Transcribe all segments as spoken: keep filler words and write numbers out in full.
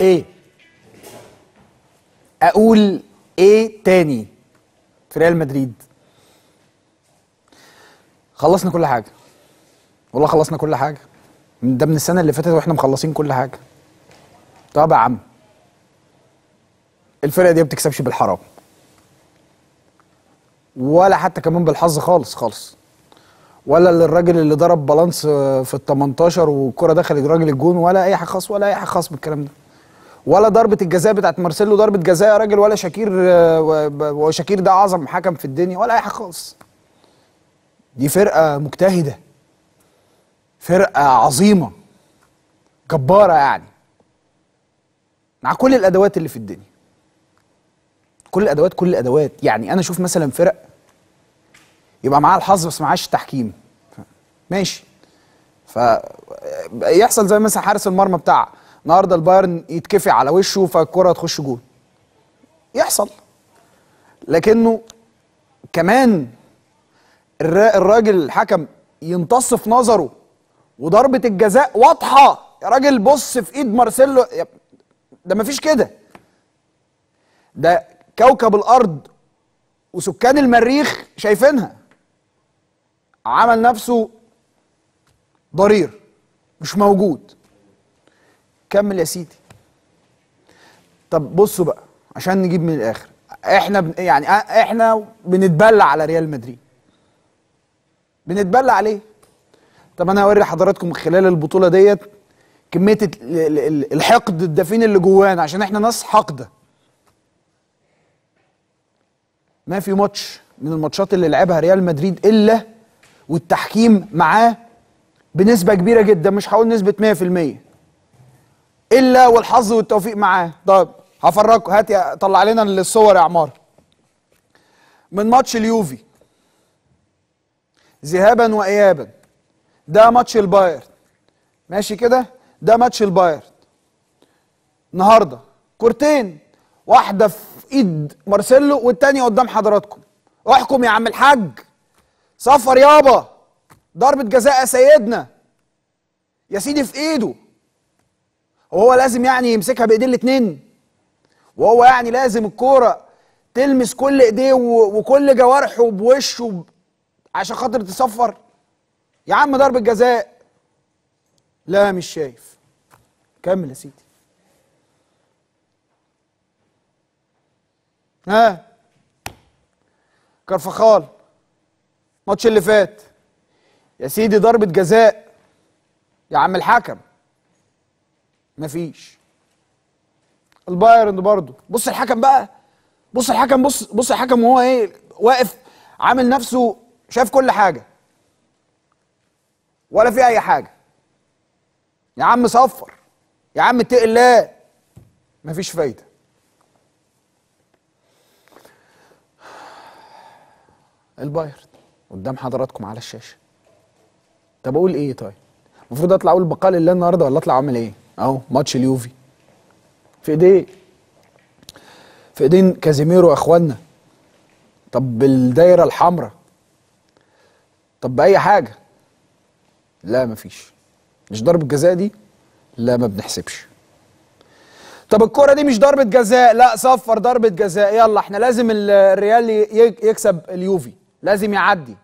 ايه؟ اقول ايه تاني في ريال مدريد؟ خلصنا كل حاجه والله، خلصنا كل حاجه من ده، من السنه اللي فاتت واحنا مخلصين كل حاجه. طب يا عم الفرقه دي ما بتكسبش بالحرام ولا حتى كمان بالحظ خالص خالص، ولا للراجل اللي ضرب بالانس في ال تمنتاشر والكره دخلت راجل الجون، ولا اي حاجه خاص، ولا اي حاجه خاص بالكلام ده، ولا ضربه الجزاء بتاعت مارسيلو ضربه جزاء يا راجل، ولا شاكير، وشاكير ده اعظم حكم في الدنيا، ولا اي حاجه خالص. دي فرقه مجتهده، فرقه عظيمه جباره، يعني مع كل الادوات اللي في الدنيا، كل الادوات كل الادوات. يعني انا اشوف مثلا فرق يبقى معاها الحظ بس معاهاش التحكيم، ماشي، فيحصل زي مثلا حارس المرمى بتاع النهارده البايرن يتكفي على وشه فالكره تخش جول، يحصل. لكنه كمان الراجل الحكم يمتص في نظره وضربه الجزاء واضحه يا راجل، بص في ايد مارسيلو ده، مفيش كده، ده كوكب الارض وسكان المريخ شايفينها، عمل نفسه ضرير مش موجود. كمل يا سيدي. طب بصوا بقى عشان نجيب من الاخر، احنا بن... يعني احنا بنتبلع على ريال مدريد، بنتبلع عليه. طب انا هوري حضراتكم خلال البطوله ديت كميه الحقد الدفين اللي جوانا، عشان احنا ناس حقده. ما في ماتش من الماتشات اللي لعبها ريال مدريد الا والتحكيم معاه بنسبه كبيره جدا، مش هقول نسبه مية في المية، الا والحظ والتوفيق معاه. طب هفرجكم، هات يا طلع لنا الصور يا عمار من ماتش اليوفي ذهابا وايابا، ده ماتش البايرن، ماشي كده، ده ماتش البايرن النهارده، كورتين، واحده في ايد مارسيلو والتانية قدام حضراتكم. احكم يا عم الحاج، صفر يابا، ضربة جزاء سيدنا يا سيدي في ايده، وهو لازم يعني يمسكها بايديه الاتنين، وهو يعني لازم الكورة تلمس كل ايديه وكل جوارحه بوشه عشان خاطر تصفر يا عم. ضربة جزاء، لا مش شايف. كمل يا سيدي. ها كرفخال الماتش اللي فات يا سيدي، ضربة جزاء يا عم الحكم، مفيش. البايرن برضه، بص الحكم بقى، بص الحكم، بص بص الحكم وهو ايه واقف عامل نفسه شايف كل حاجة ولا في أي حاجة. يا عم صفر يا عم، اتق الله، مفيش فايدة. البايرن قدام حضراتكم على الشاشه. طب اقول ايه طيب؟ المفروض اطلع اقول بقال الله النهارده ولا اطلع اعمل ايه؟ اهو ماتش اليوفي في ايديه، في ايدين كازيميرو اخوانا. طب بالدايره الحمراء، طب باي حاجه، لا مفيش. مش ضربه جزاء دي، لا ما بنحسبش. طب الكرة دي مش ضربه جزاء، لا صفر ضربه جزاء. يلا احنا لازم الريال يكسب اليوفي، لازم يعدي.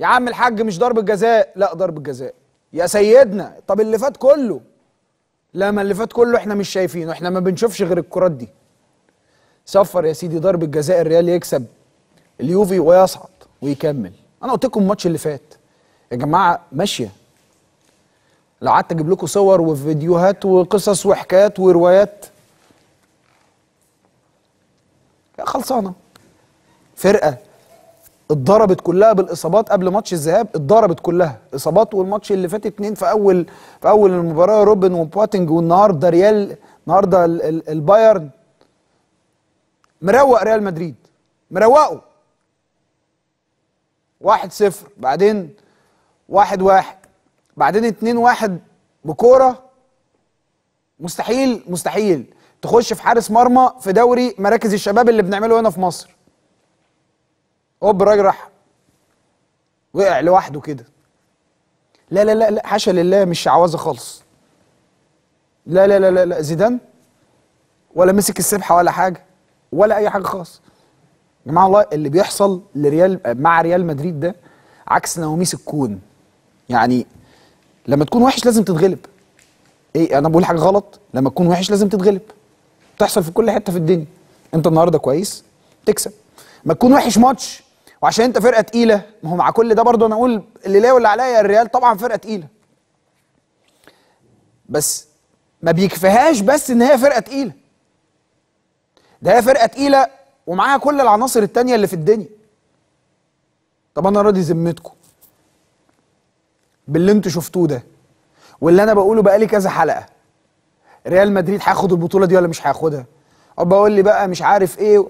يا عم الحاج مش ضربة جزاء، لا ضربة جزاء يا سيدنا. طب اللي فات كله، لا ما اللي فات كله احنا مش شايفينه، احنا ما بنشوفش غير الكرات دي. صفر يا سيدي، ضربة جزاء، الريال يكسب اليوفي ويصعد ويكمل. انا قلت لكم الماتش اللي فات يا جماعة ماشية، لو قعدت اجيب لكم صور وفيديوهات وقصص وحكايات وروايات، خلصانة. فرقة اتضربت كلها بالاصابات قبل ماتش الذهاب، اتضربت كلها اصابات، والماتش اللي فات اتنين في اول في اول المباراه روبن وبواتنج، والنهارده ريال، النهارده البايرن مروق ريال مدريد، مروقه واحد صفر، بعدين واحد واحد، بعدين اتنين واحد بكوره مستحيل مستحيل تخش في حارس مرمى في دوري مراكز الشباب اللي بنعمله هنا في مصر. هوب الراجل راح وقع لوحده كده. لا لا لا لا، حاشا لله، مش عوازه خالص. لا لا لا لا، زيدان ولا مسك السبحه ولا حاجه ولا اي حاجه خالص. يا جماعه الله اللي بيحصل لريال مع ريال مدريد ده عكس نواميس الكون. يعني لما تكون وحش لازم تتغلب. ايه انا بقول حاجه غلط؟ لما تكون وحش لازم تتغلب. بتحصل في كل حته في الدنيا. انت النهارده كويس تكسب. ما تكون وحش ماتش وعشان انت فرقه تقيله، ما هو مع كل ده برضه انا اقول اللي ليا واللي عليا، الريال طبعا فرقه تقيله. بس ما بيكفيهاش بس ان هي فرقه تقيله. ده هي فرقه تقيله ومعاها كل العناصر التانيه اللي في الدنيا. طب انا راضي ذمتكم باللي انتوا شفتوه ده واللي انا بقوله بقالي كذا حلقه، ريال مدريد هياخد البطوله دي ولا مش هياخدها؟ اب بقول لي بقى مش عارف ايه،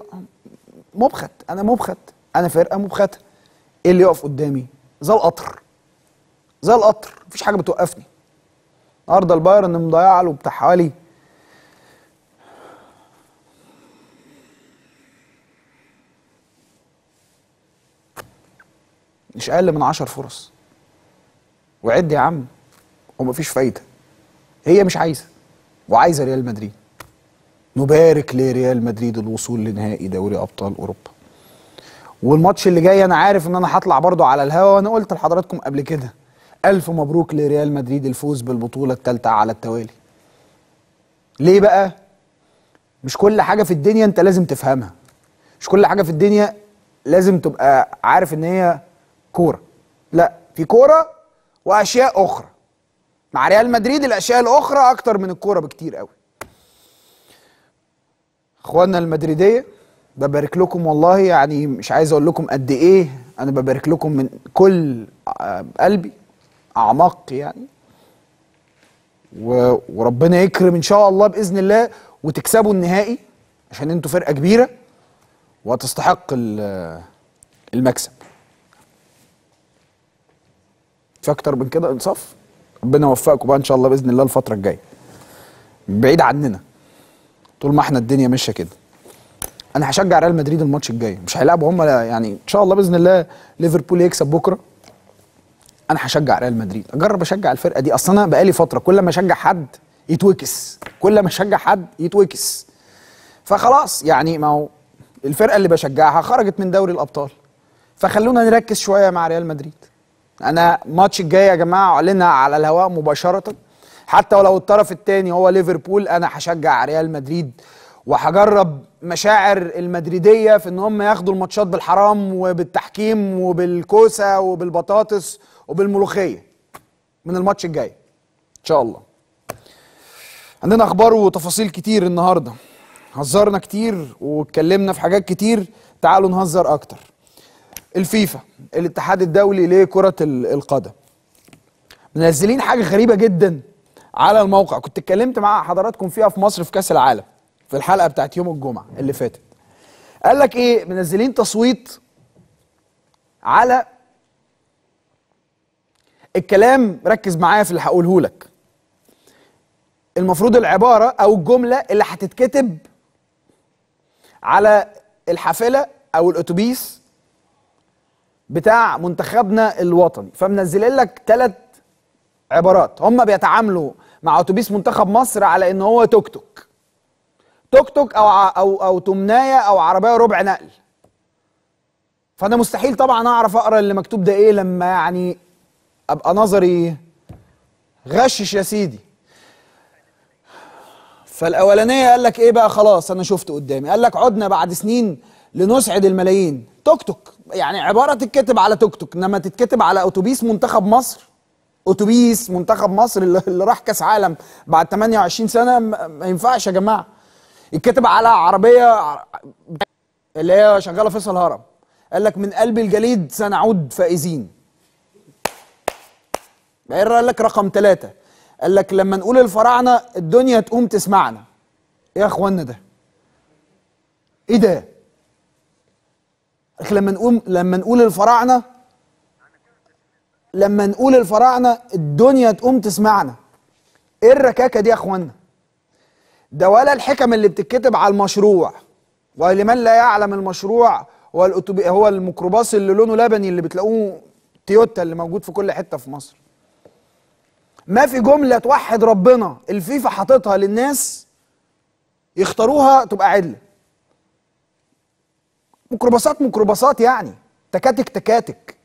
مبخت. انا مبخت، انا فرقه مبخته. ايه اللي يقف قدامي؟ زي القطر زي القطر، مفيش حاجه بتوقفني. النهارده البايرن مضيعه له بتاع حوالي مش اقل من عشر فرص، وعد يا عم ومفيش فايده. هي مش عايزه وعايزه ريال مدريد. نبارك لريال مدريد الوصول لنهائي دوري ابطال اوروبا. والماتش اللي جاي انا عارف ان انا هطلع برضو على الهوا، وانا قلت لحضراتكم قبل كده الف مبروك لريال مدريد الفوز بالبطوله الثالثه على التوالي. ليه بقى؟ مش كل حاجه في الدنيا انت لازم تفهمها، مش كل حاجه في الدنيا لازم تبقى عارف ان هي كوره. لا، في كوره واشياء اخرى. مع ريال مدريد الاشياء الاخرى اكتر من الكوره بكتير قوي. اخواننا المدريديه ببارك لكم والله، يعني مش عايز اقول لكم قد ايه انا ببارك لكم من كل قلبي اعماق يعني، و... وربنا يكرم ان شاء الله باذن الله وتكسبوا النهائي عشان انتوا فرقه كبيره وتستحق المكسب. مش اكتر من كده، انصاف. ربنا يوفقكم بقى ان شاء الله باذن الله الفتره الجايه. بعيد عننا طول ما احنا الدنيا ماشيه كده. انا هشجع ريال مدريد الماتش الجاي، مش هيلعبوا هم يعني ان شاء الله باذن الله. ليفربول يكسب بكره، انا هشجع ريال مدريد. اجرب اشجع الفرقه دي، اصل انا بقالي فتره كل ما اشجع حد يتوكس، كل ما اشجع حد يتوكس. فخلاص يعني ما هو الفرقه اللي بشجعها خرجت من دوري الابطال، فخلونا نركز شويه مع ريال مدريد. انا الماتش الجاي يا جماعه اعلنها على الهواء مباشره، حتى ولو الطرف الثاني هو ليفربول انا هشجع ريال مدريد، وهجرب مشاعر المدريديه في ان هم ياخدوا الماتشات بالحرام وبالتحكيم وبالكوسه وبالبطاطس وبالملوخيه من الماتش الجاي ان شاء الله. عندنا اخبار وتفاصيل كتير النهارده، هزرنا كتير واتكلمنا في حاجات كتير، تعالوا نهزر اكتر. الفيفا الاتحاد الدولي لكره القدم منزلين حاجه غريبه جدا على الموقع، كنت اتكلمت مع حضراتكم فيها في مصر في كاس العالم في الحلقه بتاعت يوم الجمعه اللي فاتت. قال لك ايه؟ منزلين تصويت على الكلام، ركز معايا في اللي هقوله لك. المفروض العباره او الجمله اللي هتتكتب على الحافله او الاتوبيس بتاع منتخبنا الوطني، فمنزلين لك ثلاث عبارات. هم بيتعاملوا مع اتوبيس منتخب مصر على ان هو توك توك توك توك او او او تمنايه او عربيه ربع نقل. فانا مستحيل طبعا اعرف اقرا اللي مكتوب ده ايه لما يعني ابقى نظري غشش يا سيدي. فالاولانيه قال لك ايه بقى؟ خلاص انا شفت قدامي. قال لك عدنا بعد سنين لنسعد الملايين. توك توك يعني عباره تتكتب على توك توك، انما تتكتب على اتوبيس منتخب مصر، اتوبيس منتخب مصر اللي راح كاس عالم بعد ثمانية وعشرين سنه، ما ينفعش يا جماعه. يتكتب على عربيه اللي هي شغاله فيصل هرم، قال لك من قلب الجليد سنعود فائزين. بعدين قال لك رقم ثلاثة، قال لك لما نقول الفراعنه الدنيا تقوم تسمعنا. ايه يا اخوانا ده؟ ايه ده؟ لما نقوم لما نقول الفراعنه لما نقول الفراعنه الدنيا تقوم تسمعنا. ايه الركاكه دي يا اخوانا؟ ده ولا الحكم اللي بتتكتب على المشروع، ولمن لا يعلم المشروع هو الأتوبي... هو الميكروباص اللي لونه لبني اللي بتلاقوه تويوتا اللي موجود في كل حته في مصر. ما في جمله توحد ربنا الفيفا حاططها للناس يختاروها تبقى عدله. ميكروباصات ميكروباصات يعني، تكاتك تكاتك.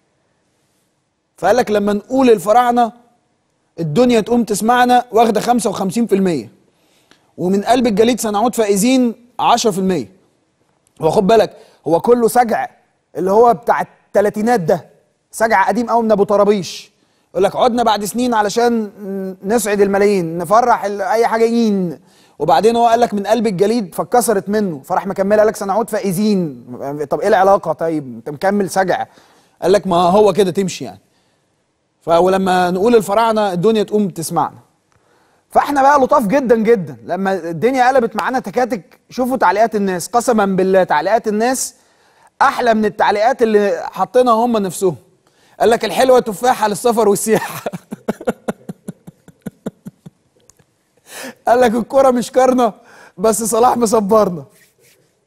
فقال لك لما نقول الفراعنه الدنيا تقوم تسمعنا واخده خمسة وخمسين في المية، ومن قلب الجليد سنعود فائزين عشرة في المية. وخد بالك هو كله سجع، اللي هو بتاع الثلاثينات ده، سجع قديم قوي من ابو طرابيش. يقول لك عدنا بعد سنين علشان نسعد الملايين، نفرح اي حاجه. وبعدين هو قال لك من قلب الجليد فاتكسرت منه، فراح مكملها لك سنعود فائزين. طب ايه العلاقه؟ طيب انت مكمل سجع. قال لك ما هو كده تمشي يعني. فلما نقول الفراعنه الدنيا تقوم تسمعنا. فاحنا بقى لطاف جدا جدا لما الدنيا قلبت معانا تكاتك. شوفوا تعليقات الناس، قسما بالله تعليقات الناس احلى من التعليقات اللي حاطينها هم نفسهم. قال لك الحلوه تفاحه للسفر والسياحه. قال لك الكوره مش كارنه بس صلاح مصبرنا.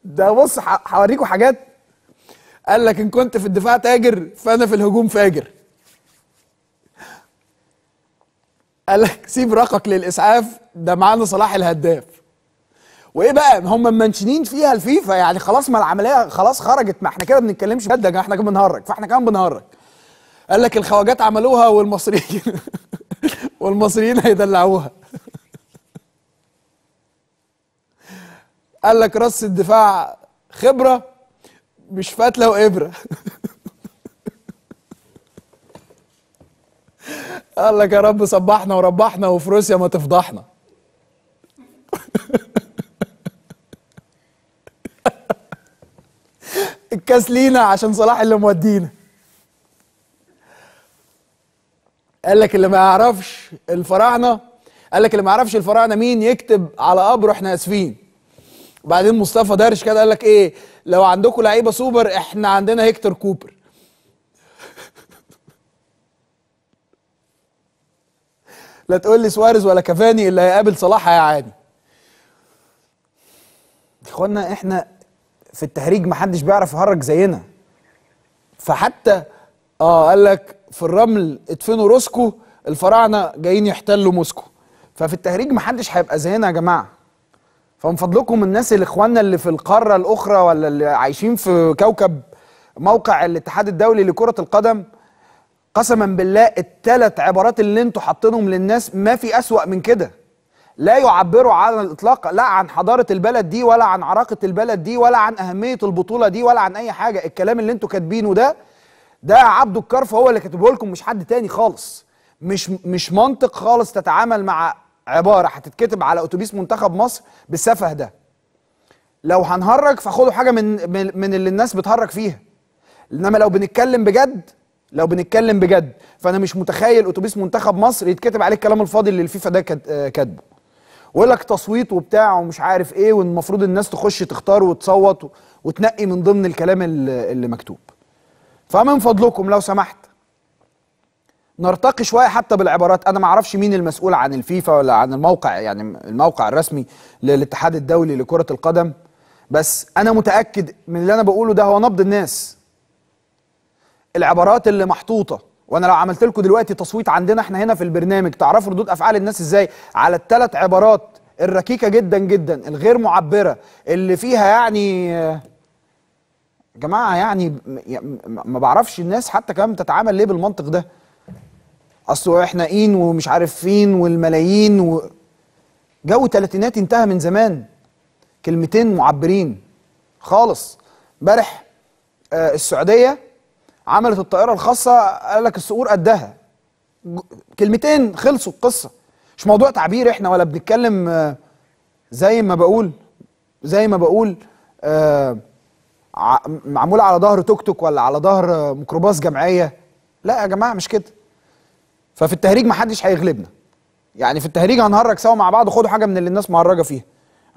ده بص هوريكم حاجات. قال لك ان كنت في الدفاع تاجر فانا في الهجوم فاجر. قال لك سيب رقك للاسعاف، ده معانا صلاح الهداف. وايه بقى هم منشنين فيها الفيفا يعني، خلاص ما العمليه خلاص خرجت، ما احنا كده ما بنتكلمش بجد يا جماعه، احنا كده بنهرج، فاحنا كمان بنهرج. قال لك الخواجات عملوها والمصريين والمصريين هيدلعوها. قال لك رص الدفاع خبره مش فاتله وابره. قال لك يا رب صبحنا وربحنا وفي روسيا ما تفضحنا. الكاس لينا عشان صلاح اللي مودينا. قال لك اللي ما يعرفش الفراعنه، قال لك اللي ما يعرفش الفراعنه مين يكتب على قبره احنا اسفين. وبعدين مصطفى دارش كده قال لك ايه، لو عندكم لعيبه سوبر احنا عندنا هيكتور كوبر. لا تقول لي سواريز ولا كافاني، اللي هيقابل صلاح هيعاني. اخوانا احنا في التهريج محدش بيعرف يهرج زينا. فحتى اه قال لك في الرمل ادفنوا روسكو، الفراعنه جايين يحتلوا موسكو. ففي التهريج محدش هيبقى زينا يا جماعه. فمن فضلكم الناس اللي اخواننا اللي في القاره الاخرى ولا اللي عايشين في كوكب موقع الاتحاد الدولي لكره القدم، قسما بالله الثلاث عبارات اللي انتوا حاطينهم للناس ما في اسوأ من كده. لا يعبروا على الاطلاق لا عن حضاره البلد دي ولا عن عراقه البلد دي ولا عن اهميه البطوله دي ولا عن اي حاجه. الكلام اللي انتوا كاتبينه ده ده عبده الكرف هو اللي كاتبه لكم، مش حد تاني خالص. مش مش منطق خالص تتعامل مع عباره هتتكتب على اتوبيس منتخب مصر بالسفه ده. لو هنهرج فخدوا حاجه من من اللي الناس بتهرج فيها، انما لو بنتكلم بجد، لو بنتكلم بجد فانا مش متخيل اتوبيس منتخب مصر يتكتب عليه الكلام الفاضي اللي الفيفا ده كاتبه. ويقول لك تصويت وبتاع ومش عارف ايه، والمفروض الناس تخش تختار وتصوت وتنقي من ضمن الكلام اللي مكتوب. فمن فضلكم لو سمحت نرتقي شويه حتى بالعبارات. انا ما اعرفش مين المسؤول عن الفيفا ولا عن الموقع، يعني الموقع الرسمي للاتحاد الدولي لكره القدم، بس انا متاكد من اللي انا بقوله ده هو نبض الناس. العبارات اللي محطوطه، وانا لو عملت لكم دلوقتي تصويت عندنا احنا هنا في البرنامج تعرفوا ردود افعال الناس ازاي على الثلاث عبارات الركيكه جدا جدا الغير معبره اللي فيها يعني جماعه، يعني ما بعرفش الناس حتى كمان بتتعامل ليه بالمنطق ده. اصل احنا اين ومش عارف فين والملايين و... جو تلاتينات انتهى من زمان. كلمتين معبرين خالص. امبارح آه السعوديه عملت الطائرة الخاصة، قال لك الصقور قدها. كلمتين خلصوا القصة، مش موضوع تعبير احنا ولا بنتكلم. زي ما بقول زي ما بقول معمول على ظهر توك توك ولا على ظهر ميكروباص جمعية. لا يا جماعة مش كده. ففي التهريج محدش هيغلبنا يعني. في التهريج هنهرج سوا مع بعض، وخدوا حاجة من اللي الناس مهرجة فيها.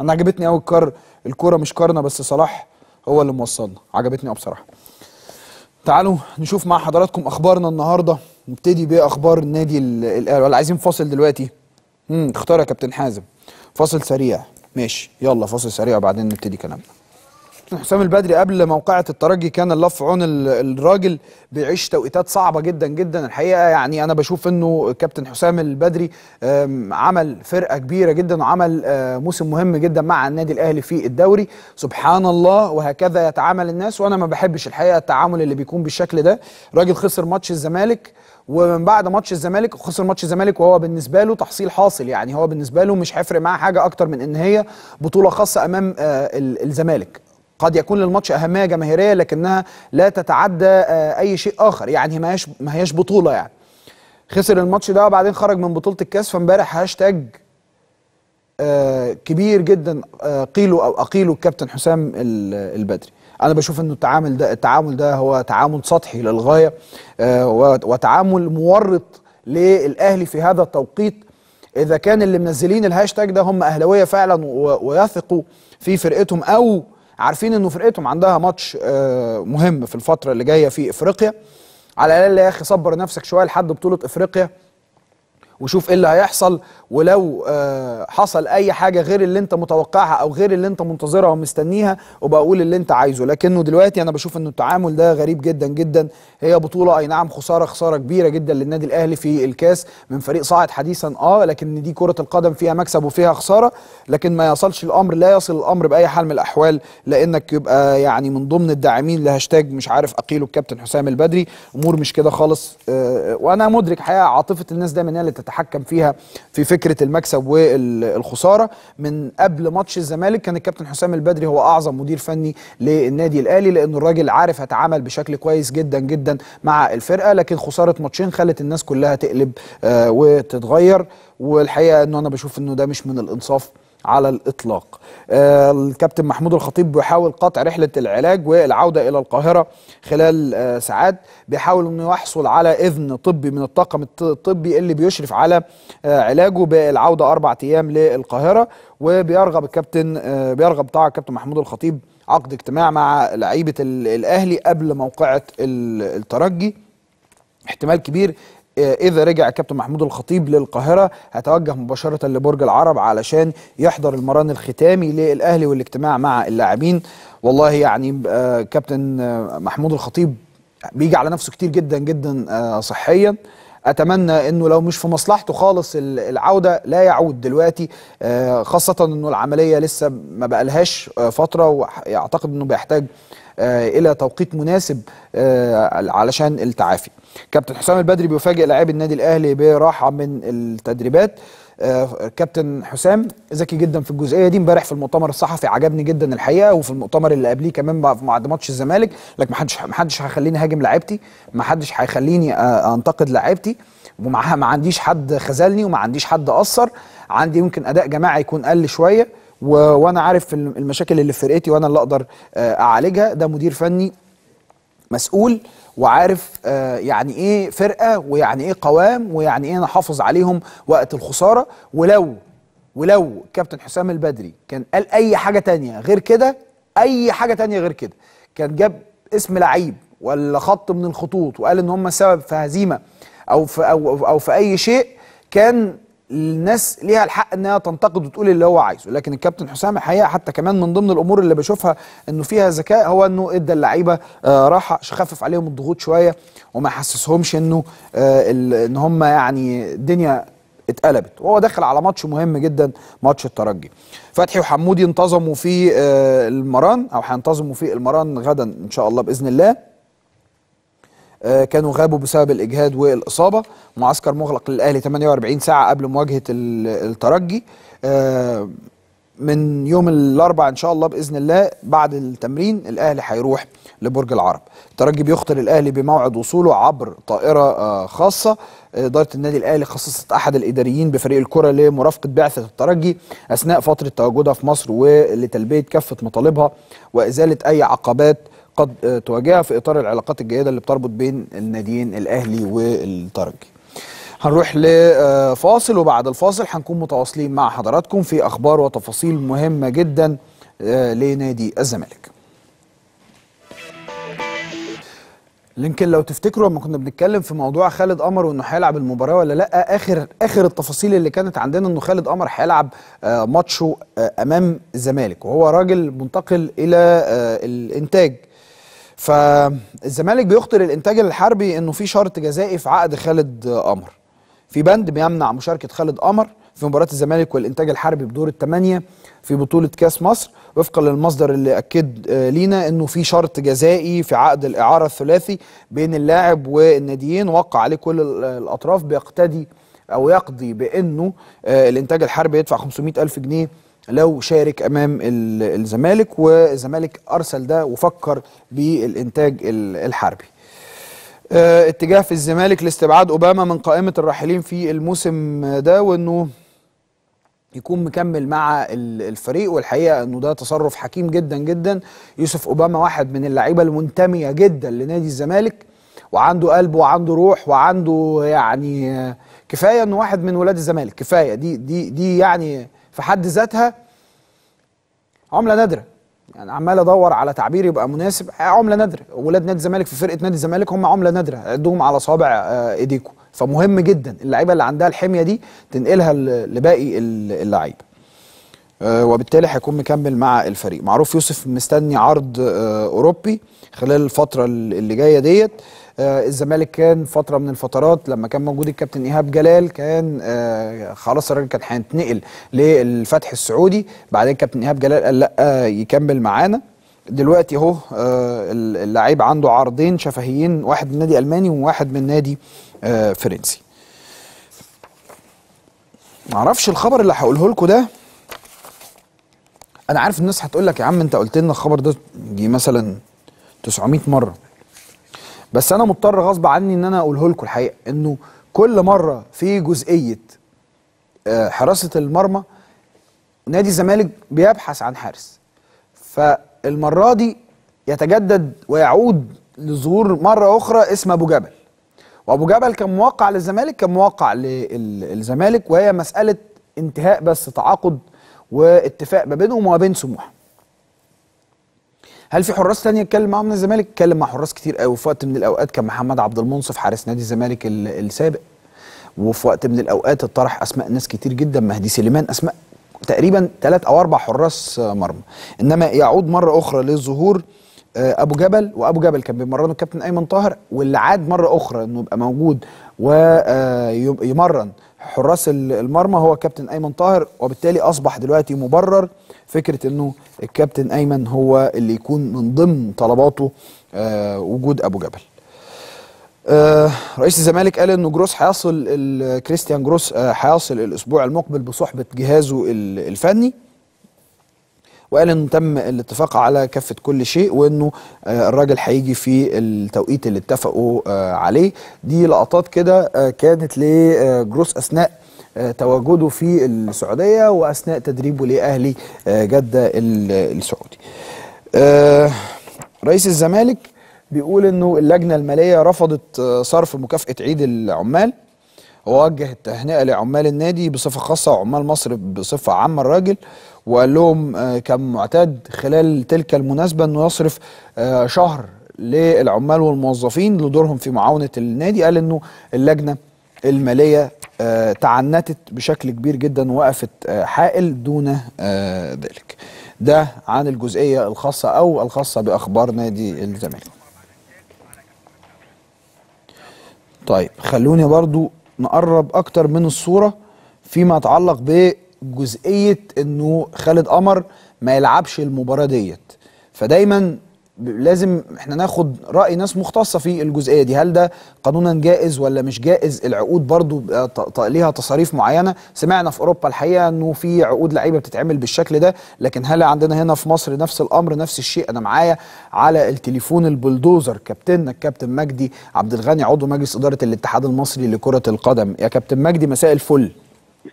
انا عجبتني قوي الكر الكورة مش كارنا بس صلاح هو اللي موصلنا، عجبتني قوي بصراحة. تعالوا نشوف مع حضراتكم اخبارنا النهارده. نبتدي باخبار النادي الاهلي، ولا عايزين فاصل دلوقتي؟ امم اختار يا كابتن حازم فاصل سريع. ماشي يلا فاصل سريع وبعدين نبتدي كلامنا. حسام البدري قبل موقعة الترجي كان الله في عون الراجل، بيعيش توقيتات صعبة جدا جدا الحقيقة. يعني أنا بشوف أنه كابتن حسام البدري عمل فرقة كبيرة جدا وعمل موسم مهم جدا مع النادي الأهلي في الدوري. سبحان الله، وهكذا يتعامل الناس، وأنا ما بحبش الحقيقة التعامل اللي بيكون بالشكل ده. راجل خسر ماتش الزمالك، ومن بعد ماتش الزمالك خسر ماتش الزمالك وهو بالنسبه له تحصيل حاصل، يعني هو بالنسبه له مش هيفرق معاه حاجه اكتر من ان هي بطوله خاصه امام الزمالك. قد يكون للماتش اهميه جماهيريه لكنها لا تتعدى اي شيء اخر، يعني ما هيش ما هيش بطوله. يعني خسر الماتش ده وبعدين خرج من بطوله الكاس. فامبارح هاشتاج كبير جدا قيله او اقيله الكابتن حسام البدري. أنا بشوف إنه التعامل ده التعامل ده هو تعامل سطحي للغاية، آه وتعامل مورط للأهلي في هذا التوقيت. إذا كان اللي منزلين الهاشتاج ده هم أهلاوية فعلا ويثقوا في فرقتهم أو عارفين إنه فرقتهم عندها ماتش آه مهم في الفترة اللي جاية في إفريقيا، على الأقل يا أخي صبر نفسك شوية لحد بطولة إفريقيا وشوف ايه اللي هيحصل. ولو آه حصل اي حاجه غير اللي انت متوقعها او غير اللي انت منتظرها ومستنيها وبقول اللي انت عايزه. لكنه دلوقتي انا بشوف انه التعامل ده غريب جدا جدا. هي بطوله اي نعم، خساره خساره كبيره جدا للنادي الاهلي في الكاس من فريق صاعد حديثا، اه لكن دي كره القدم، فيها مكسب وفيها خساره. لكن ما يصلش الامر، لا يصل الامر باي حال من الاحوال لانك يبقى يعني من ضمن الداعمين لهاشتاج مش عارف اقيله الكابتن حسام البدري. امور مش كده خالص. آه وانا مدرك حقيقه عاطفه الناس دايما هي اللي تتحكم فيها في فكره المكسب والخساره. من قبل ماتش الزمالك كان الكابتن حسام البدري هو اعظم مدير فني للنادي الاهلي، لانه الراجل عارف هيتعامل بشكل كويس جدا جدا مع الفرقه. لكن خساره ماتشين خلت الناس كلها تقلب آه وتتغير. والحقيقه انه انا بشوف انه ده مش من الانصاف على الاطلاق. آه الكابتن محمود الخطيب بيحاول قطع رحله العلاج والعوده الى القاهره خلال آه ساعات، بيحاول انه يحصل على اذن طبي من الطاقم الطبي اللي بيشرف على آه علاجه بالعوده اربع ايام للقاهره. وبيرغب الكابتن آه بيرغب طبعا الكابتن محمود الخطيب عقد اجتماع مع لعيبه الاهلي قبل موقعه الترجي. احتمال كبير إذا رجع كابتن محمود الخطيب للقاهرة هتوجه مباشرة لبرج العرب علشان يحضر المران الختامي للأهلي والاجتماع مع اللاعبين. والله يعني كابتن محمود الخطيب بيجي على نفسه كتير جدا جدا صحيا. أتمنى أنه لو مش في مصلحته خالص العودة لا يعود دلوقتي، خاصة أنه العملية لسه ما بقالهاش فترة، ويعتقد أنه بيحتاج الى توقيت مناسب علشان التعافي. كابتن حسام البدري بيفاجئ لاعبي النادي الاهلي براحه من التدريبات. كابتن حسام ذكي جدا في الجزئيه دي. امبارح في المؤتمر الصحفي عجبني جدا الحقيقه، وفي المؤتمر اللي قبليه كمان بعد ماتش الزمالك، لك ما حدش ما حدش هيخليني هاجم لاعيبتي، ما حدش هيخليني انتقد لاعيبتي، ومعها ما عنديش حد خذلني وما عنديش حد قصر. عندي يمكن اداء جماعي يكون قل شويه، وانا عارف المشاكل اللي في فرقتي وانا اللي اقدر اعالجها. ده مدير فني مسؤول وعارف يعني ايه فرقه ويعني ايه قوام ويعني ايه انا احافظ عليهم وقت الخساره. ولو ولو كابتن حسام البدري كان قال اي حاجه تانية غير كده، اي حاجه تانية غير كده، كان جاب اسم لعيب ولا خط من الخطوط وقال ان هم السبب في هزيمه او في او او في اي شيء، كان الناس ليها الحق انها تنتقد وتقول اللي هو عايزه. لكن الكابتن حسام الحقيقه حتى كمان من ضمن الامور اللي بشوفها انه فيها ذكاء هو انه ادى اللعيبه آه راحه، خفف عليهم الضغوط شويه وما حسسهمش انه آه ان هم يعني الدنيا اتقلبت. وهو داخل على ماتش مهم جدا، ماتش الترجي. فتحي وحمودي انتظموا في آه المران او هينتظموا في المران غدا ان شاء الله باذن الله. كانوا غابوا بسبب الإجهاد والإصابة. معسكر مغلق للأهلي ثمانية وأربعين ساعة قبل مواجهة الترجي من يوم الأربعاء إن شاء الله بإذن الله. بعد التمرين الأهلي هيروح لبرج العرب. الترجي بيخطر الأهلي بموعد وصوله عبر طائرة خاصة. إدارة النادي الأهلي خصصت أحد الإداريين بفريق الكرة لمرافقة بعثة الترجي أثناء فترة تواجدها في مصر، ولتلبية كافة مطالبها وإزالة أي عقبات قد تواجهها في اطار العلاقات الجيده اللي بتربط بين الناديين الاهلي والترجي. هنروح لفاصل، وبعد الفاصل هنكون متواصلين مع حضراتكم في اخبار وتفاصيل مهمه جدا لنادي الزمالك. يمكن لو تفتكروا لما كنا بنتكلم في موضوع خالد قمر وانه هيلعب المباراه ولا لا، اخر اخر التفاصيل اللي كانت عندنا انه خالد قمر هيلعب ماتشه امام الزمالك، وهو راجل منتقل الى الانتاج. فالزمالك بيخطر الانتاج الحربي انه في شرط جزائي في عقد خالد قمر، في بند بيمنع مشاركه خالد قمر في مباراه الزمالك والانتاج الحربي بدور الثمانيه في بطوله كاس مصر، وفقا للمصدر اللي اكد لينا انه في شرط جزائي في عقد الاعاره الثلاثي بين اللاعب والناديين وقع عليه كل الاطراف، بيقتدي او يقضي بانه الانتاج الحربي يدفع خمسمائة ألف جنيه لو شارك امام الزمالك، والزمالك ارسل ده وفكر بالانتاج الحربي. اتجاه في الزمالك لاستبعاد اوباما من قائمه الراحلين في الموسم ده وانه يكون مكمل مع الفريق، والحقيقه انه ده تصرف حكيم جدا جدا. يوسف اوباما واحد من اللعيبه المنتميه جدا لنادي الزمالك، وعنده قلب وعنده روح وعنده يعني كفايه انه واحد من ولاد الزمالك، كفايه دي دي دي يعني في حد ذاتها عمله نادره. يعني عمال ادور على تعبير يبقى مناسب، عمله نادره، ولاد نادي الزمالك في فرقه نادي الزمالك هم عمله نادره، عدهم على صابع ايديكم. فمهم جدا اللعيبه اللي عندها الحميه دي تنقلها لباقي اللعيبه، وبالتالي هيكون مكمل مع الفريق. معروف يوسف مستني عرض اوروبي خلال الفتره اللي جايه ديت. الزمالك كان فتره من الفترات لما كان موجود الكابتن ايهاب جلال كان خلاص الراجل كان هيتنقل للفتح السعودي، بعدين الكابتن ايهاب جلال قال لا يكمل معانا. دلوقتي اهو اللعيب عنده عرضين شفهيين، واحد من نادي الماني وواحد من نادي فرنسي. معرفش الخبر اللي هقوله لكم ده، انا عارف الناس هتقول لك يا عم انت قلت لنا الخبر ده دي مثلا تسعمائة مره، بس انا مضطر غصب عني ان انا اقوله لكم الحقيقه، انه كل مره في جزئيه حراسه المرمى نادي الزمالك بيبحث عن حارس، فالمره دي يتجدد ويعود لظهور مره اخرى اسم ابو جبل. وابو جبل كان موقع للزمالك، كان موقع للزمالك، وهي مساله انتهاء بس تعاقد واتفاق ما بينهم وما بين سموحه. هل في حراس ثانيه اتكلم معاهم من الزمالك؟ اتكلم مع حراس كتير قوي، في وقت من الاوقات كان محمد عبد المنصف حارس نادي الزمالك السابق، وفي وقت من الاوقات اتطرح اسماء ناس كتير جدا، مهدي سليمان، اسماء تقريبا ثلاث او اربع حراس مرمى. انما يعود مره اخرى للظهور ابو جبل، وابو جبل كان بيمرنه الكابتن ايمن طاهر، واللي عاد مره اخرى انه يبقى موجود ويمرن حراس المرمى هو الكابتن ايمن طاهر، وبالتالي اصبح دلوقتي مبرر فكره انه الكابتن ايمن هو اللي يكون من ضمن طلباته آه وجود ابو جبل. آه رئيس الزمالك قال انه جروس هيصل، كريستيان جروس هيصل آه الاسبوع المقبل بصحبه جهازه الفني، وقال انه تم الاتفاق على كافه كل شيء، وانه الراجل هيجي في التوقيت اللي اتفقوا عليه. دي لقطات كده كانت لجروس اثناء تواجده في السعوديه واثناء تدريبه لاهلي جده السعودي. رئيس الزمالك بيقول انه اللجنه الماليه رفضت صرف مكافاه عيد العمال، ووجه التهنئه لعمال النادي بصفه خاصه وعمال مصر بصفه عامه الراجل، وقال لهم كمعتاد خلال تلك المناسبة أنه يصرف شهر للعمال والموظفين لدورهم في معاونة النادي. قال أنه اللجنة المالية تعنتت بشكل كبير جدا ووقفت حائل دون ذلك. ده عن الجزئية الخاصة أو الخاصة بأخبار نادي الزمالك. طيب خلوني برضو نقرب أكتر من الصورة فيما يتعلق ب جزئيه انه خالد قمر ما يلعبش المباراه ديت، فدايما لازم احنا ناخد راي ناس مختصه في الجزئيه دي، هل ده قانونا جائز ولا مش جائز؟ العقود برضو ليها تصاريف معينه، سمعنا في اوروبا الحقيقه انه في عقود لعيبه بتتعمل بالشكل ده، لكن هل عندنا هنا في مصر نفس الامر نفس الشيء؟ انا معايا على التليفون البلدوزر كابتننا الكابتن مجدي عبد الغني، عضو مجلس اداره الاتحاد المصري لكره القدم. يا كابتن مجدي مساء الفل.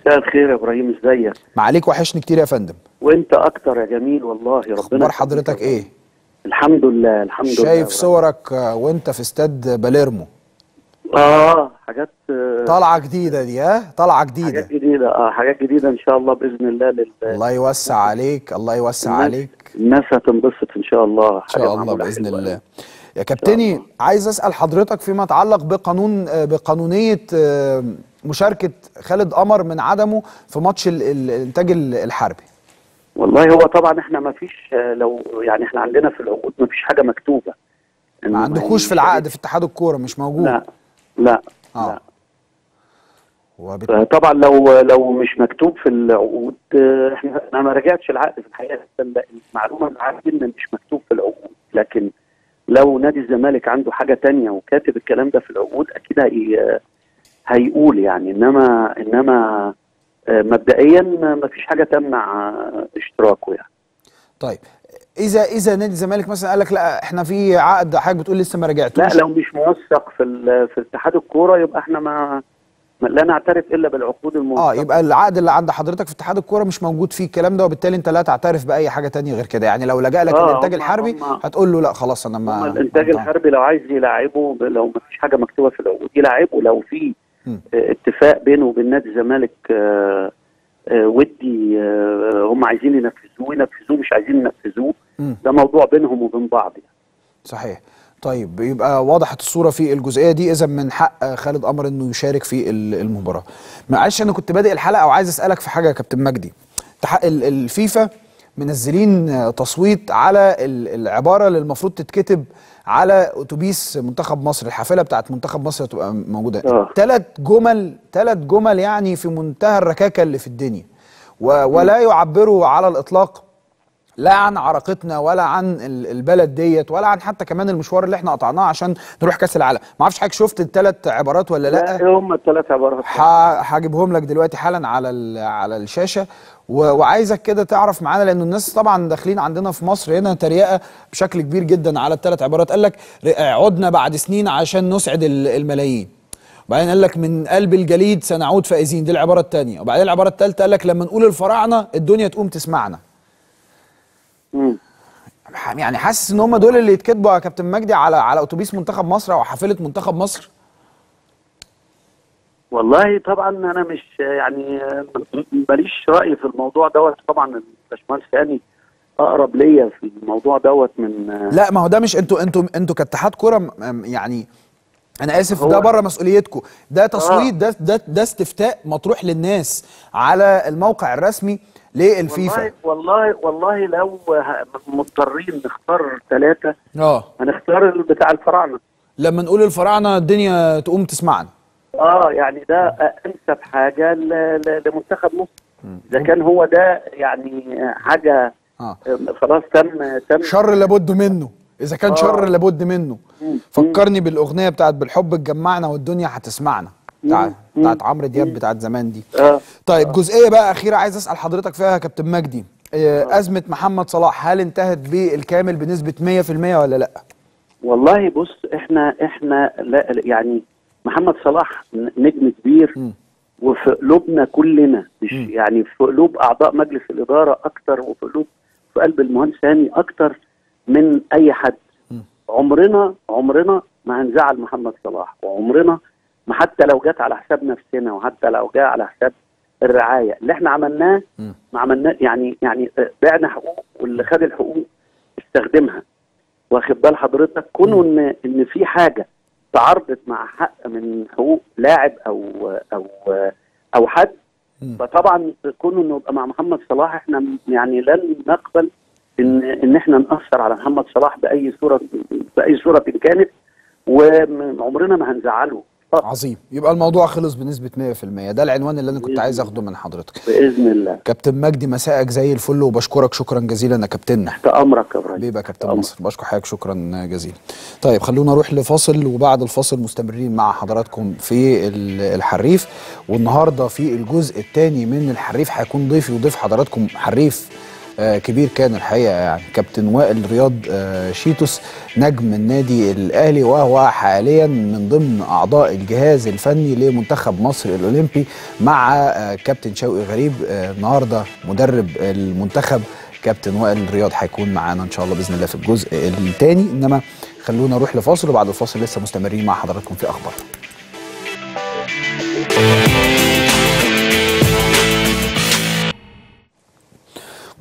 مساء الخير يا ابراهيم، ازيك؟ معليك، وحشني كتير يا فندم. وانت اكتر يا جميل، والله ربنا. اخبار حضرتك ايه؟ الحمد لله الحمد لله. شايف صورك وانت في استاد باليرمو. اه حاجات طالعه جديده دي، ها طالعه جديده. حاجات جديده اه حاجات جديده ان شاء الله باذن الله لل... الله يوسع عليك، الله يوسع الناس... عليك. الناس هتنبسط ان شاء الله. ان شاء الله باذن الله. يا كابتني عايز اسال حضرتك فيما يتعلق بقانون بقانونيه مشاركه خالد قمر من عدمه في ماتش الانتاج الحربي. والله هو طبعا احنا ما فيش، لو يعني احنا عندنا في العقود ما فيش حاجه مكتوبه، ما عندكوش في العقد في اتحاد الكوره مش موجود. لا لا آه. لا وبت... طبعا لو لو مش مكتوب في العقود، احنا انا ما راجعتش العقد في الحقيقه، المعلومه اللي عندي ان مش مكتوب في العقود، لكن لو نادي الزمالك عنده حاجه ثانيه وكاتب الكلام ده في العقود اكيد هي... هيقول يعني، انما انما مبدئيا ما فيش حاجه تمنع اشتراكه يعني. طيب اذا اذا نادي الزمالك مثلا قال لك لا احنا في عقد، حاجه بتقول لسه ما راجعتوش، لا لو مش موثق في في اتحاد الكوره يبقى احنا ما لا نعترف الا بالعقود الموثقه. اه يبقى العقد اللي عند حضرتك في اتحاد الكوره مش موجود فيه الكلام ده، وبالتالي انت لا تعترف باي حاجه ثانيه غير كده يعني. لو لجأ لك آه الانتاج الحربي هتقول له لا خلاص انا ما الانتاج أنا الحربي لو عايز يلاعبه، لو ما فيش حاجه مكتوبه في العقود يلاعبه، لو في اتفاق بينه وبين نادي الزمالك آه آه ودي آه هم عايزين ينفذوه ينفذوه، مش عايزين ينفذوه ده موضوع بينهم وبين بعض يعني. صحيح. طيب يبقى وضحت الصوره في الجزئيه دي، اذا من حق خالد قمر انه يشارك في المباراه. معلش انا كنت بادئ الحلقه وعايز اسالك في حاجه يا كابتن مجدي. الفيفا منزلين تصويت على العباره اللي المفروض تتكتب على اتوبيس منتخب مصر، الحافله بتاعت منتخب مصر هتبقى موجوده، ثلاث جمل ثلاث جمل يعني في منتهى الركاكه اللي في الدنيا، ولا يعبروا على الاطلاق لا عن عراقتنا ولا عن البلد ديت ولا عن حتى كمان المشوار اللي احنا قطعناه عشان نروح كاس العالم. ما اعرفش حضرتك شفت الثلاث عبارات ولا لا؟ لا هم الثلاث عبارات، هجيبهم لك دلوقتي حالا على على الشاشه، وعايزك كده تعرف معانا، لانه الناس طبعا داخلين عندنا في مصر هنا تريقه بشكل كبير جدا على الثلاث عبارات. قال لك عدنا بعد سنين عشان نسعد الملايين، وبعدين قال لك من قلب الجليد سنعود فائزين، دي العباره الثانيه، وبعدين العباره الثالثه قال لك لما نقول الفراعنه الدنيا تقوم تسمعنا. امم يعني حاسس ان هم دول اللي يتكتبوا يا كابتن مجدي على على اتوبيس منتخب مصر او حافله منتخب مصر؟ والله طبعا انا مش يعني ماليش راي في الموضوع دوت، طبعا الباشمهندس هاني اقرب ليا في الموضوع دوت من لا ما هو ده مش انتوا انتوا انتوا كاتحاد كوره يعني، انا اسف ده بره مسؤوليتكم، ده تصويت ده ده ده استفتاء مطروح للناس على الموقع الرسمي للفيفا. والله والله لو مضطرين نختار ثلاثه اه هنختار بتاع الفراعنه، لما نقول الفراعنه الدنيا تقوم تسمعنا. اه يعني ده انسب حاجه لمنتخب مصر، اذا كان هو ده يعني حاجه آه. خلاص تم تم شر لابد منه، اذا كان آه. شر لابد منه. مم. فكرني بالاغنيه بتاعت بالحب اتجمعنا والدنيا هتسمعنا، بتاعت بتاعت عمرو دياب بتاعت زمان دي. آه. طيب جزئيه بقى اخيره عايز اسال حضرتك فيها يا كابتن مجدي، ازمه محمد صلاح هل انتهت بالكامل بنسبه مية في المية ولا لا؟ والله بص احنا احنا لا يعني محمد صلاح نجم كبير م. وفي قلوبنا كلنا، مش م. يعني في قلوب اعضاء مجلس الاداره اكتر، وفي قلوب في قلب المهندس هاني اكتر من اي حد. م. عمرنا عمرنا ما هنزعل محمد صلاح، وعمرنا ما حتى لو جت على حساب نفسنا، وحتى لو جاء على حساب الرعايه اللي احنا عملناه ما عملناه يعني يعني بعنا حقوق، واللي خد الحقوق استخدمها، واخد بال حضرتك؟ كونوا ان ان في حاجه تعارضت مع حق من حقوق لاعب او او او حد، فطبعا كونوا انه مع محمد صلاح احنا يعني لن نقبل ان ان احنا نأثر على محمد صلاح باي صوره باي صوره كانت، وعمرنا ما هنزعله. عظيم، يبقى الموضوع خلص بنسبة مية في المية، ده العنوان اللي أنا كنت عايز أخده من حضرتك بإذن الله. كابتن مجدي مساءك زي الفل، وبشكرك شكرا جزيلا يا كابتننا. تحت أمرك يا إبراهيم. بيبقى كابتن مصر، بشكر حضرتك شكرا جزيلا. طيب خلونا نروح لفاصل، وبعد الفاصل مستمرين مع حضراتكم في الحريف، والنهارده في الجزء الثاني من الحريف هيكون ضيفي وضيف حضراتكم حريف آه كبير كان الحقيقه يعني، كابتن وائل رياض آه شيتوس نجم النادي الاهلي، وهو حاليا من ضمن اعضاء الجهاز الفني لمنتخب مصر الاولمبي مع آه كابتن شوقي غريب، آه النهارده مدرب المنتخب كابتن وائل رياض هيكون معانا ان شاء الله باذن الله في الجزء الثاني، انما خلونا نروح لفاصل، وبعد الفاصل لسه مستمرين مع حضراتكم في اخبار.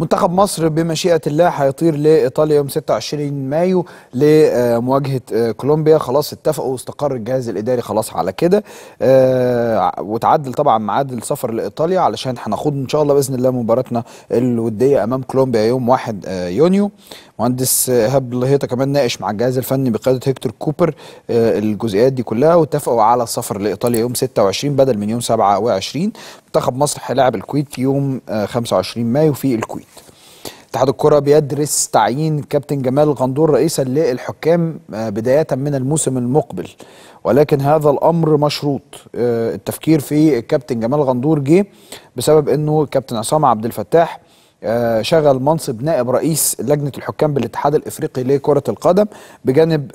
منتخب مصر بمشيئة الله هيطير لإيطاليا يوم ستة وعشرين مايو لمواجهة كولومبيا. خلاص اتفقوا واستقر الجهاز الإداري خلاص على كده، وتعدل طبعا ميعاد السفر لإيطاليا علشان هناخد إن شاء الله بإذن الله مباراتنا الودية أمام كولومبيا يوم واحد يونيو. مهندس إيهاب الهيطة كمان ناقش مع الجهاز الفني بقيادة هيكتور كوبر الجزئيات دي كلها، واتفقوا على السفر لإيطاليا يوم ستة وعشرين بدل من يوم سبعة وعشرين. منتخب مصر هيلاعب الكويت يوم خمسة وعشرين مايو في الكويت. اتحاد الكرة بيدرس تعيين كابتن جمال غندور رئيسا للحكام بداية من الموسم المقبل، ولكن هذا الأمر مشروط. التفكير في الكابتن جمال غندور جه بسبب أنه الكابتن عصام عبد الفتاح شغل منصب نائب رئيس لجنة الحكام بالاتحاد الإفريقي لكرة القدم، بجانب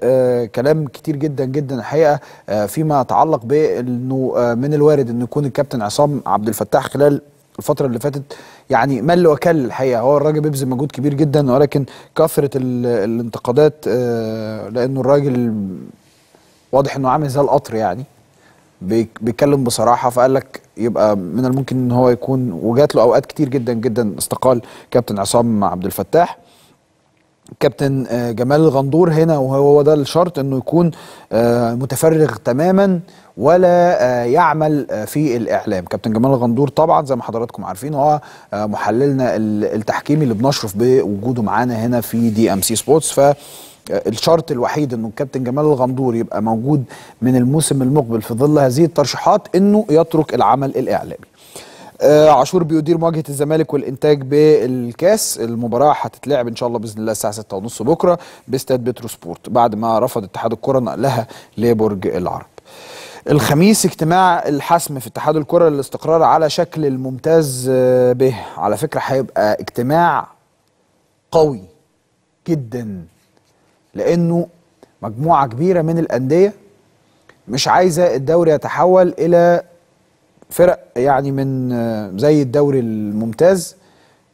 كلام كتير جدا جدا الحقيقة فيما يتعلق بأنه من الوارد أن يكون الكابتن عصام عبد الفتاح خلال الفترة اللي فاتت يعني مل وكل. الحقيقة هو الراجل بيبذل مجهود كبير جدا، ولكن كثرة الانتقادات لأنه الراجل واضح أنه عامل زي القطر، يعني بيتكلم بصراحة. فقال لك يبقى من الممكن ان هو يكون، وجات له اوقات كتير جدا جدا استقال كابتن عصام عبد الفتاح. كابتن جمال غندور هنا وهو ده الشرط، انه يكون متفرغ تماما ولا يعمل في الاعلام. كابتن جمال غندور طبعا زي ما حضراتكم عارفين هو محللنا التحكيمي اللي بنشرف بوجوده معانا هنا في دي ام سي سبورتس. ف الشرط الوحيد انه الكابتن جمال الغندور يبقى موجود من الموسم المقبل في ظل هذه الترشيحات انه يترك العمل الاعلامي. آه عاشور بيدير مواجهه الزمالك والانتاج بالكاس. المباراه هتتلعب ان شاء الله باذن الله الساعه ستة وثلاثين بكره باستاد بترو سبورت، بعد ما رفض اتحاد الكره نقلها لبرج العرب. الخميس اجتماع الحسم في اتحاد الكره للاستقرار على شكل الممتاز به. على فكره هيبقى اجتماع قوي جدا، لأنه مجموعة كبيرة من الأندية مش عايزة الدوري يتحول إلى فرق يعني من زي الدوري الممتاز،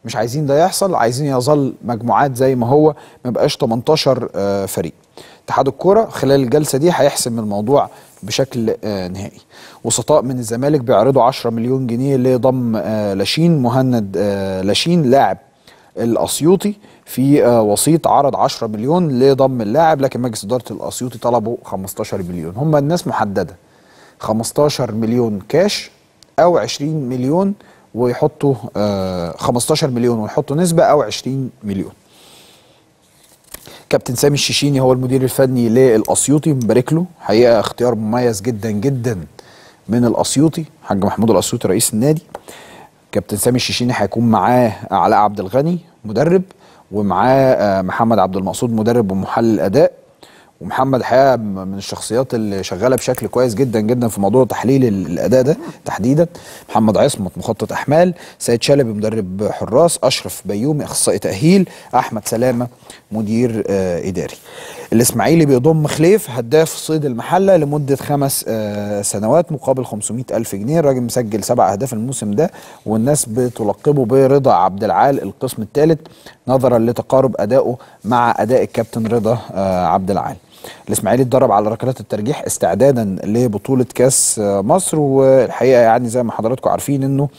مش عايزين ده يحصل، عايزين يظل مجموعات زي ما هو، ما يبقاش تمنتاشر فريق. اتحاد الكرة خلال الجلسة دي هيحسم الموضوع بشكل نهائي. وسطاء من الزمالك بيعرضوا عشرة مليون جنيه لضم لاشين مهند لاشين لاعب الأسيوطي في وسيط عرض عشرة مليون لضم اللاعب، لكن مجلس إدارة الأسيوطي طلبوا خمستاشر مليون. هم الناس محددة خمستاشر مليون كاش أو عشرين مليون، ويحطوا خمستاشر مليون ويحطوا نسبة أو عشرين مليون. كابتن سامي الشيشيني هو المدير الفني للأسيوطي، مبارك له حقيقة اختيار مميز جدا جدا من الأسيوطي، حاج محمود الأسيوطي رئيس النادي. كابتن سامي الشيشيني هيكون معاه علاء عبد الغني مدرب، ومعاه محمد عبد المقصود مدرب ومحلل اداء. ومحمد الحقيقه من الشخصيات اللي شغاله بشكل كويس جدا جدا في موضوع تحليل الاداء ده تحديدا. محمد عصمت مخطط احمال، سيد شلبي مدرب حراس، اشرف بيومي اخصائي تاهيل، احمد سلامه مدير آه اداري. الاسماعيلي بيضم خليف هداف صيد المحله لمده خمس آه سنوات مقابل خمسمية ألف جنيه. الراجل مسجل سبع اهداف الموسم ده، والناس بتلقبه برضا عبد العال القسم الثالث نظرا لتقارب ادائه مع اداء الكابتن رضا آه عبد العال. الاسماعيلي اتدرب على ركلات الترجيح استعدادا لبطوله كاس مصر، والحقيقه يعني زي ما حضراتكم عارفين انه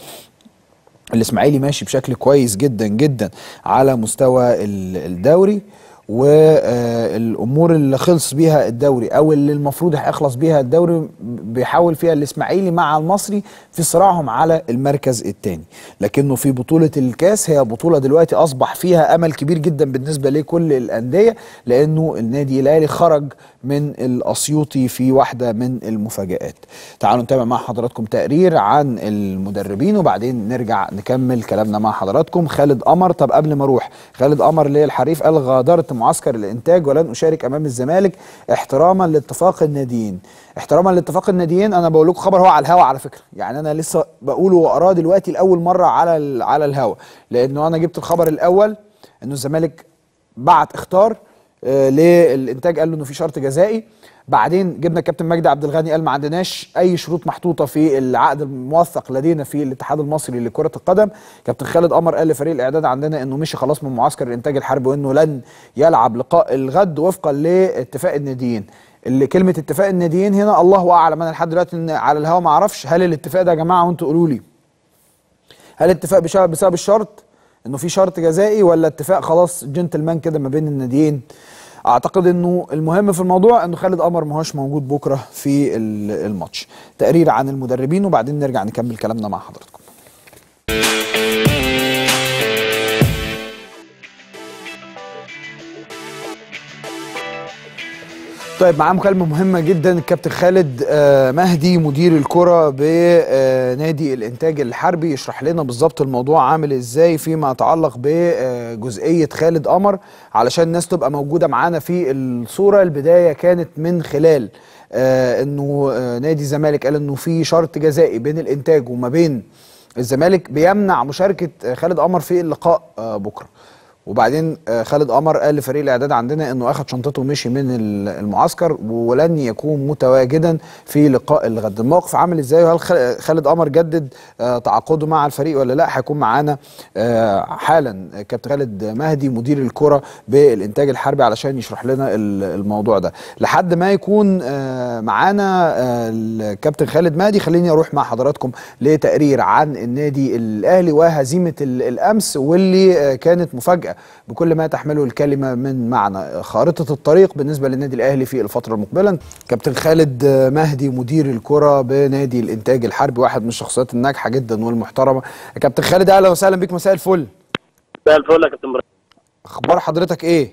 الاسماعيلي ماشي بشكل كويس جدا جدا على مستوى الدوري. والامور اللي خلص بيها الدوري او اللي المفروض هيخلص بيها الدوري بيحاول فيها الاسماعيلي مع المصري في صراعهم على المركز الثاني، لكنه في بطوله الكاس هي بطوله دلوقتي اصبح فيها امل كبير جدا بالنسبه لكل الانديه، لانه النادي الاهلي خرج من الاسيوطي في واحده من المفاجات. تعالوا نتابع مع حضراتكم تقرير عن المدربين وبعدين نرجع نكمل كلامنا مع حضراتكم. خالد قمر، طب قبل ما اروح خالد قمر للحريف قال غادرت معسكر الانتاج ولن اشارك امام الزمالك احتراما لاتفاق الناديين. احتراما لاتفاق الناديين انا بقول لكم خبر هو على الهوا على فكره، يعني انا لسه بقوله واقراه دلوقتي لاول مره على على الهوا، لانه انا جبت الخبر الاول انه الزمالك بعت اختار آه للانتاج قال له انه في شرط جزائي، بعدين جبنا الكابتن مجدي عبد الغني قال ما عندناش اي شروط محطوطه في العقد الموثق لدينا في الاتحاد المصري لكره القدم. كابتن خالد قمر قال لفريق الاعداد عندنا انه مشي خلاص من معسكر الانتاج الحربي وانه لن يلعب لقاء الغد وفقا لاتفاق الناديين. اللي كلمه اتفاق الناديين هنا الله اعلم، انا لحد دلوقتي على الهوا ما اعرفش هل الاتفاق ده يا جماعه وانتوا قولوا لي هل الاتفاق بسبب الشرط انه في شرط جزائي ولا اتفاق خلاص جنتلمان كده ما بين الناديين؟ اعتقد انه المهم في الموضوع انه خالد قمر ما هوش موجود بكره في الماتش. تقرير عن المدربين وبعدين نرجع نكمل كلامنا مع حضراتكم. طيب معاه مكالمه مهمه جدا الكابتن خالد مهدي مدير الكره بنادي الانتاج الحربي، يشرح لنا بالظبط الموضوع عامل ازاي فيما يتعلق بجزئيه خالد قمر علشان الناس تبقى موجوده معانا في الصوره. البدايه كانت من خلال انه نادي الزمالك قال انه في شرط جزائي بين الانتاج وما بين الزمالك بيمنع مشاركه خالد قمر في اللقاء بكره، وبعدين خالد قمر قال لفريق الاعداد عندنا انه اخذ شنطته ومشي من المعسكر ولن يكون متواجدا في لقاء الغد. الموقف عامل ازاي؟ وهل خالد قمر جدد تعاقده مع الفريق ولا لا؟ هيكون معانا حالا كابتن خالد مهدي مدير الكره بالانتاج الحربي علشان يشرح لنا الموضوع ده. لحد ما يكون معانا الكابتن خالد مهدي خليني اروح مع حضراتكم لتقرير عن النادي الاهلي وهزيمه الامس واللي كانت مفاجاه بكل ما تحمله الكلمة من معنى، خارطة الطريق بالنسبة للنادي الأهلي في الفترة المقبلة. كابتن خالد مهدي مدير الكرة بنادي الإنتاج الحربي واحد من الشخصيات الناجحة جدا والمحترمة. كابتن خالد أهلا وسهلا بك، مساء الفل. مساء الفل يا كابتن إبراهيم، أخبار حضرتك إيه؟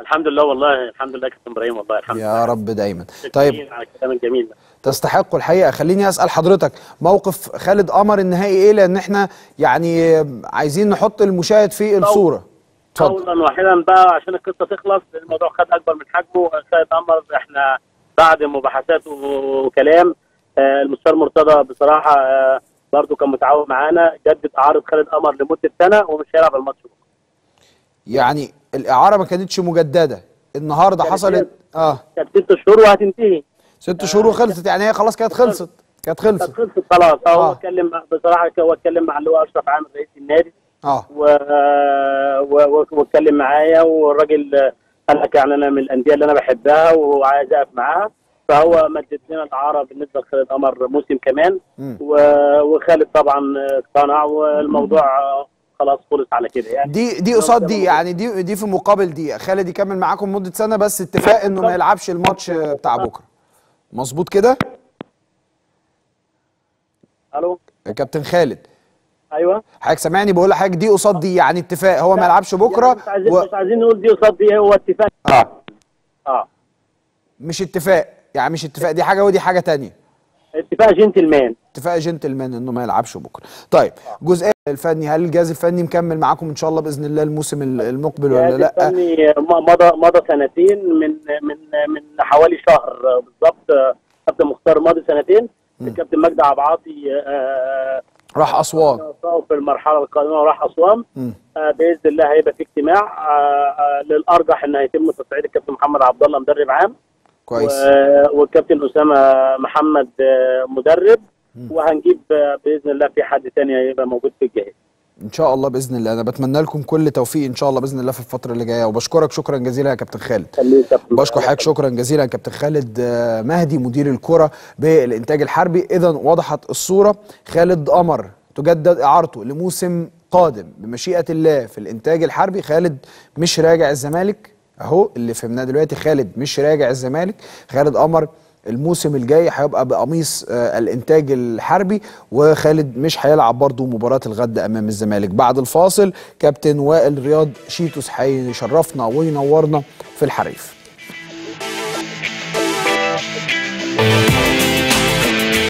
الحمد لله، والله الحمد لله يا كابتن إبراهيم، والله الحمد لله يا رب دايما. طيب على الكلام الجميل ده تستحقه الحقيقه. خليني اسال حضرتك موقف خالد قمر النهائي إيه، لأن إحنا يعني عايزين نحط المشاهد في الصورة. اولا واحدا بقى عشان القصه تخلص، الموضوع خد اكبر من حجمه. خالد قمر احنا بعد مباحثات وكلام آه المستر مرتضى بصراحه آه برضه كان متعاون معانا، جدد اعاره خالد قمر لمده سنه ومش هيلعب الماتش بكره. يعني الاعاره ما كانتش مجدده النهارده، حصلت اه كانت ست شهور وهتنتهي. ست شهور وخلصت، يعني هي خلاص كانت خلصت كانت خلصت كانت خلصت خلاص. هو آه. اتكلم بصراحه، هو اتكلم مع اللي هو اشرف عامر رئيس النادي اه واتكلم معايا، والراجل قال لك يعني انا من الانديه اللي انا بحبها وعايز اقف معاها، فهو مدد لنا الاعاره بالنسبه لخالد قمر موسم كمان، وخالد طبعا اقتنع والموضوع خلاص خلص على كده. يعني دي دي قصاد دي، يعني دي دي في مقابل دي خالد يكمل معاكم مده سنه بس اتفاق انه ما يلعبش الماتش بتاع بكره، مظبوط كده؟ الو كابتن خالد. ايوه حضرتك سامعني؟ بقول لحضرتك دي قصاد دي، يعني اتفاق هو ما يلعبش بكره. مش عايزين و... مش عايزين نقول دي قصاد دي، هو اتفاق اه اه مش اتفاق، يعني مش اتفاق، دي حاجه ودي حاجه ثانيه. اتفاق جنتلمان، اتفاق جنتلمان انه ما يلعبش بكره. طيب جزء الفني، هل الجهاز الفني مكمل معاكم ان شاء الله باذن الله الموسم المقبل ولا لا؟ الفني مضى مضى سنتين من من من حوالي شهر بالظبط. كابتن مختار مضى سنتين، الكابتن مجدي عبد العاطي آه راح اسوان في المرحله القادمه وراح اسوان. آه باذن الله هيبقى في اجتماع آه آه للارجح ان هيتم تصعيد الكابتن محمد عبد الله مدرب عام كويس والكابتن اسامه محمد آه مدرب مم. وهنجيب آه باذن الله في حد ثاني هيبقى موجود في الجهاز ان شاء الله باذن الله. انا بتمنى لكم كل توفيق ان شاء الله باذن الله في الفتره اللي جايه، وبشكرك شكرا جزيلا يا كابتن خالد. بشكر حضرتك شكرا جزيلا يا كابتن خالد مهدي مدير الكره بالانتاج الحربي. اذا وضحت الصوره، خالد قمر تجدد اعارته لموسم قادم بمشيئه الله في الانتاج الحربي. خالد مش راجع الزمالك، اهو اللي فهمناه دلوقتي، خالد مش راجع الزمالك. خالد قمر الموسم الجاي هيبقى بقميص الانتاج الحربي، وخالد مش هيلعب برضه مباراه الغد امام الزمالك. بعد الفاصل كابتن وائل رياض شيتوس هيشرفنا وينورنا في الحريف.